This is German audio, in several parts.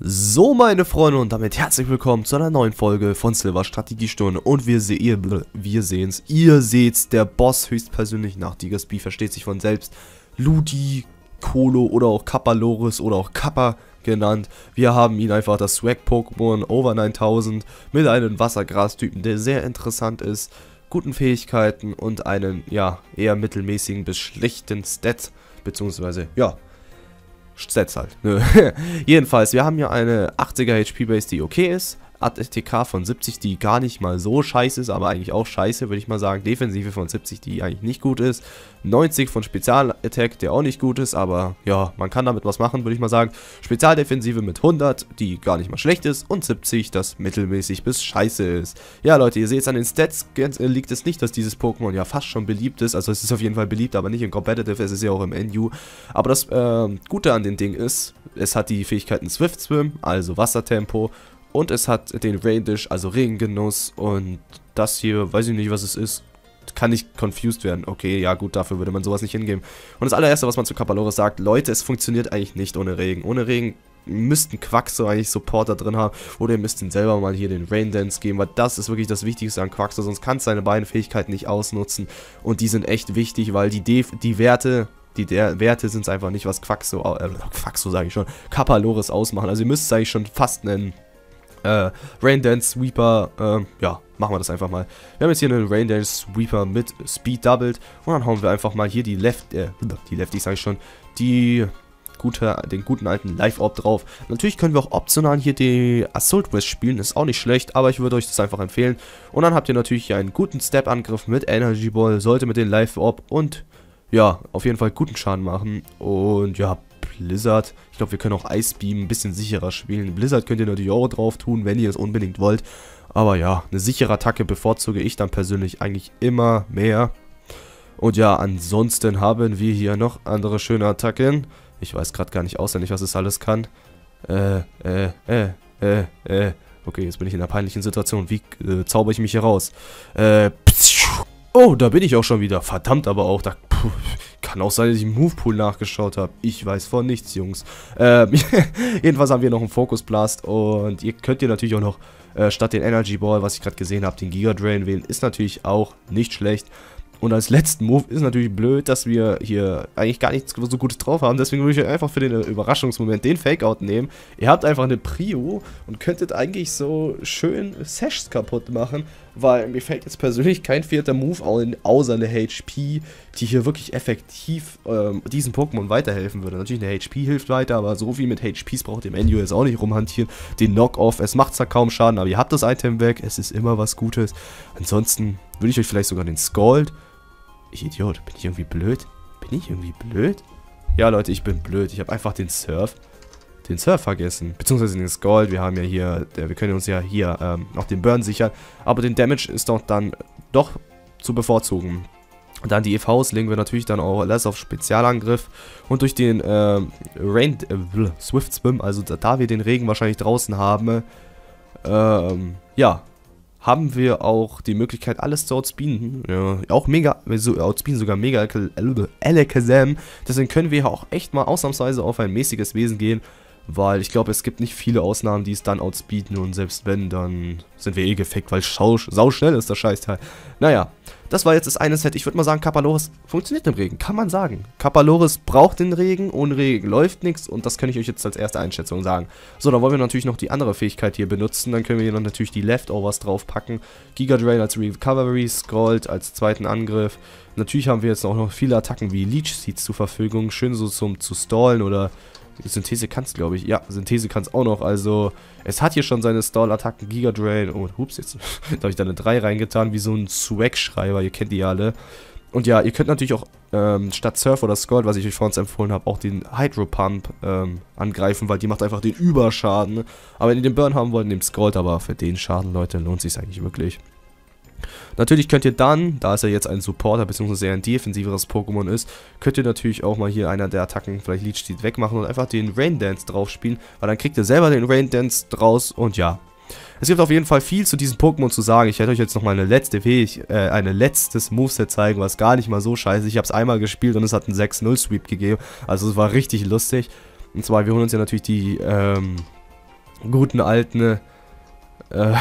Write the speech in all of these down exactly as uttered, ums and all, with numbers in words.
So, meine Freunde, und damit herzlich willkommen zu einer neuen Folge von Silva's Strategiestunde. Und wir, se ihr, wir sehen's, ihr seht's, der Boss höchstpersönlich nach Diggersby, versteht sich von selbst, Ludicolo oder auch Kappalores oder auch Kappa genannt. Wir haben ihn einfach, das Swag-Pokémon Over neuntausend mit einem Wassergras-Typen, der sehr interessant ist, guten Fähigkeiten und einen, ja, eher mittelmäßigen bis schlechten Stat, beziehungsweise, ja, Stats halt. Jedenfalls, wir haben hier eine achtziger H P-Base, die okay ist. A T K von siebzig, die gar nicht mal so scheiße ist, aber eigentlich auch scheiße, würde ich mal sagen. Defensive von siebzig, die eigentlich nicht gut ist. neunzig von Spezial-Attack, der auch nicht gut ist, aber ja, man kann damit was machen, würde ich mal sagen. Spezialdefensive mit hundert, die gar nicht mal schlecht ist. Und siebzig, das mittelmäßig bis scheiße ist. Ja, Leute, ihr seht es an den Stats, liegt es nicht, dass dieses Pokémon ja fast schon beliebt ist. Also es ist auf jeden Fall beliebt, aber nicht im Competitive, es ist ja auch im N U. Aber das äh, Gute an dem Ding ist, es hat die Fähigkeiten Swift Swim, also Wassertempo. Und es hat den Rain Dish, also Regengenuss, und das hier, weiß ich nicht, was es ist, kann nicht confused werden. Okay, ja gut, dafür würde man sowas nicht hingeben. Und das allererste, was man zu Kappalores sagt, Leute, es funktioniert eigentlich nicht ohne Regen. Ohne Regen müssten Quaxo eigentlich Supporter drin haben, oder ihr müsst ihn selber mal hier den Raindance geben, weil das ist wirklich das Wichtigste an Quaxo, sonst kannst du seine beiden Fähigkeiten nicht ausnutzen. Und die sind echt wichtig, weil die, Def die Werte... Die der Werte sind es einfach nicht, was Quaxo, äh, Quaxo sage ich schon, Kappalores ausmachen. Also ihr müsst es eigentlich schon fast nennen. Äh, Raindance Sweeper, äh, ja, machen wir das einfach mal. Wir haben jetzt hier einen Raindance Sweeper mit Speed Doubled. Und dann hauen wir einfach mal hier die Left, äh, die Lefty sage ich schon, die gute, den guten alten Life Orb drauf. Natürlich können wir auch optional hier die Assault Vest spielen, ist auch nicht schlecht, aber ich würde euch das einfach empfehlen. Und dann habt ihr natürlich hier einen guten Step-Angriff mit Energy Ball, sollte mit den Life Orb und, ja, auf jeden Fall guten Schaden machen. Und ja, Blizzard. Ich glaube, wir können auch Eisbeam ein bisschen sicherer spielen. Blizzard könnt ihr natürlich auch drauf tun, wenn ihr es unbedingt wollt. Aber ja, eine sichere Attacke bevorzuge ich dann persönlich eigentlich immer mehr. Und ja, ansonsten haben wir hier noch andere schöne Attacken. Ich weiß gerade gar nicht auswendig, was es alles kann. Äh, äh, äh, äh, äh. Okay, jetzt bin ich in einer peinlichen Situation. Wie äh, zauber ich mich hier raus? Äh, oh, da bin ich auch schon wieder. Verdammt, aber auch da... Puh, kann auch sein, dass ich im Movepool nachgeschaut habe. Ich weiß von nichts, Jungs. Ähm, jedenfalls haben wir noch einen Focus Blast. Und ihr könnt ihr natürlich auch noch äh, statt den Energy Ball, was ich gerade gesehen habe, den Giga Drain wählen. Ist natürlich auch nicht schlecht. Und als letzten Move ist natürlich blöd, dass wir hier eigentlich gar nichts so Gutes drauf haben. Deswegen würde ich einfach für den Überraschungsmoment den Fake-Out nehmen. Ihr habt einfach eine Prio und könntet eigentlich so schön Sashs kaputt machen. Weil mir fällt jetzt persönlich kein vierter Move ein, außer eine H P, die hier wirklich effektiv ähm, diesem Pokémon weiterhelfen würde. Natürlich eine H P hilft weiter, aber so viel mit H Ps braucht ihr im N U jetzt auch nicht rumhantieren. Den Knock-Off, es macht zwar kaum Schaden, aber ihr habt das Item weg, es ist immer was Gutes. Ansonsten würde ich euch vielleicht sogar den Scald... Ich Idiot, bin ich irgendwie blöd? Bin ich irgendwie blöd? Ja, Leute, ich bin blöd. Ich habe einfach den Surf, den Surf vergessen. Beziehungsweise den Scald. Wir haben ja hier, wir können uns ja hier ähm, noch den Burn sichern. Aber den Damage ist doch dann doch zu bevorzugen. Und dann die E Vs legen wir natürlich dann auch alles auf Spezialangriff. Und durch den äh, Rain, äh, Swift Swim, also da, da wir den Regen wahrscheinlich draußen haben, ähm, ja, haben wir auch die Möglichkeit, alles zu outspeeden. Ja, auch mega, so outspeeden sogar mega Alakazam. Deswegen können wir auch echt mal ausnahmsweise auf ein mäßiges Wesen gehen, weil ich glaube, es gibt nicht viele Ausnahmen, die es dann outspeeden, und selbst wenn, dann sind wir eh gefickt, weil sau schnell ist das Scheißteil. Naja, das war jetzt das eine Set. Ich würde mal sagen, Kappalores funktioniert im Regen, kann man sagen. Kappalores braucht den Regen, ohne Regen läuft nichts, und das kann ich euch jetzt als erste Einschätzung sagen. So, dann wollen wir natürlich noch die andere Fähigkeit hier benutzen, dann können wir hier noch natürlich die Leftovers draufpacken. Giga Drain als Recovery, Scald als zweiten Angriff. Natürlich haben wir jetzt auch noch viele Attacken wie Leech Seeds zur Verfügung, schön so zum zu stallen oder... Synthese kann es, glaube ich. Ja, Synthese kann es auch noch. Also, es hat hier schon seine Stall-Attacken. Giga Drain. Oh, hups, jetzt habe ich da eine drei reingetan, wie so ein Swag-Schreiber. Ihr kennt die ja alle. Und ja, ihr könnt natürlich auch ähm, statt Surf oder Scald, was ich euch vorhin empfohlen habe, auch den Hydro Pump ähm, angreifen, weil die macht einfach den Überschaden. Aber wenn ihr den Burn haben wollt, nehmt Scald. Aber für den Schaden, Leute, lohnt sich eigentlich wirklich. Natürlich könnt ihr dann, da es ja jetzt ein Supporter bzw. eher ein defensiveres Pokémon ist, könnt ihr natürlich auch mal hier einer der Attacken, vielleicht Leech Seed, wegmachen und einfach den Raindance drauf spielen, weil dann kriegt ihr selber den Raindance draus. Und ja, es gibt auf jeden Fall viel zu diesem Pokémon zu sagen. Ich werde euch jetzt nochmal eine letzte Fähig äh, eine letztes Moveset zeigen, was gar nicht mal so scheiße ist. Ich habe es einmal gespielt und es hat einen sechs null Sweep gegeben, also es war richtig lustig. Und zwar, wir holen uns ja natürlich die, ähm... guten alten, äh,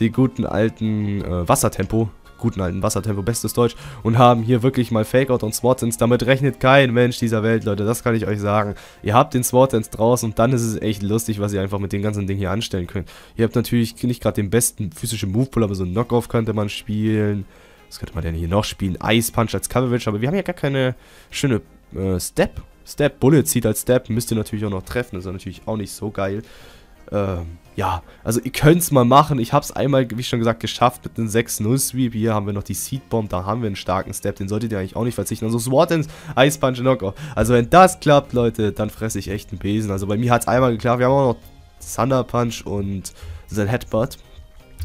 die guten alten äh, Wassertempo, guten alten Wassertempo, bestes Deutsch, und haben hier wirklich mal Fake-Out und Swords Dance. Damit rechnet kein Mensch dieser Welt, Leute, das kann ich euch sagen. Ihr habt den Swords Dance draußen und dann ist es echt lustig, was ihr einfach mit dem ganzen Ding hier anstellen könnt. Ihr habt natürlich nicht gerade den besten physischen Move-Pull, aber so einen Knock-Off könnte man spielen. Was könnte man denn hier noch spielen? Ice Punch als Coverage, aber wir haben ja gar keine schöne äh, Step. Step, Bullet Seed als Step, müsst ihr natürlich auch noch treffen, das ist natürlich auch nicht so geil. Ähm, ja, also ihr könnt es mal machen, ich habe es einmal, wie schon gesagt, geschafft mit einem sechs null Sweep, hier haben wir noch die Seed Bomb, da haben wir einen starken Step, den solltet ihr eigentlich auch nicht verzichten, also Sword Dance, Ice Punch, Knock-Off, also wenn das klappt, Leute, dann fresse ich echt einen Besen, also bei mir hat es einmal geklappt, wir haben auch noch Thunder Punch und Zen Headbutt.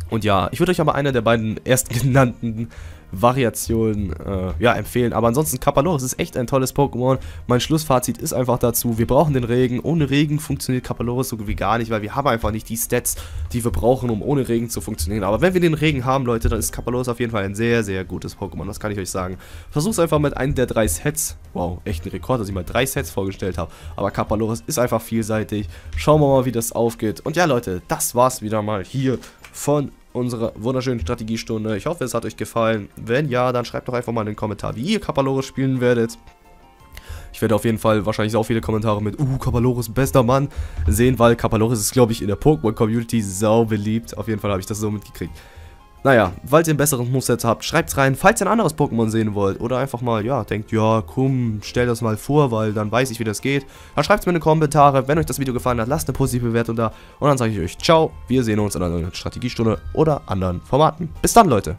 Und ja, ich würde euch aber eine der beiden erstgenannten Variationen äh, ja, empfehlen. Aber ansonsten, Kappalores ist echt ein tolles Pokémon. Mein Schlussfazit ist einfach dazu, wir brauchen den Regen. Ohne Regen funktioniert Kappalores so wie gar nicht, weil wir haben einfach nicht die Stats, die wir brauchen, um ohne Regen zu funktionieren. Aber wenn wir den Regen haben, Leute, dann ist Kappalores auf jeden Fall ein sehr, sehr gutes Pokémon. Das kann ich euch sagen. Versuch's einfach mit einem der drei Sets. Wow, echt ein Rekord, dass ich mal drei Sets vorgestellt habe. Aber Kappalores ist einfach vielseitig. Schauen wir mal, wie das aufgeht. Und ja, Leute, das war's wieder mal hier von unserer wunderschönen Strategiestunde. Ich hoffe, es hat euch gefallen. Wenn ja, dann schreibt doch einfach mal in den Kommentar, wie ihr Kappalores spielen werdet. Ich werde auf jeden Fall wahrscheinlich auch viele Kommentare mit Uh, Kappalores, bester Mann sehen, weil Kappalores ist, glaube ich, in der Pokémon-Community sau beliebt. Auf jeden Fall habe ich das so mitgekriegt. Naja, falls ihr ein besseres Moveset habt, schreibt's rein. Falls ihr ein anderes Pokémon sehen wollt oder einfach mal, ja, denkt, ja, komm, stell das mal vor, weil dann weiß ich, wie das geht. Dann schreibt's mir in die Kommentare. Wenn euch das Video gefallen hat, lasst eine positive Bewertung da. Und dann sage ich euch, ciao, wir sehen uns in einer neuen Strategiestunde oder anderen Formaten. Bis dann, Leute.